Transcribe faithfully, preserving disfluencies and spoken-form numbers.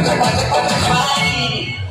Bye.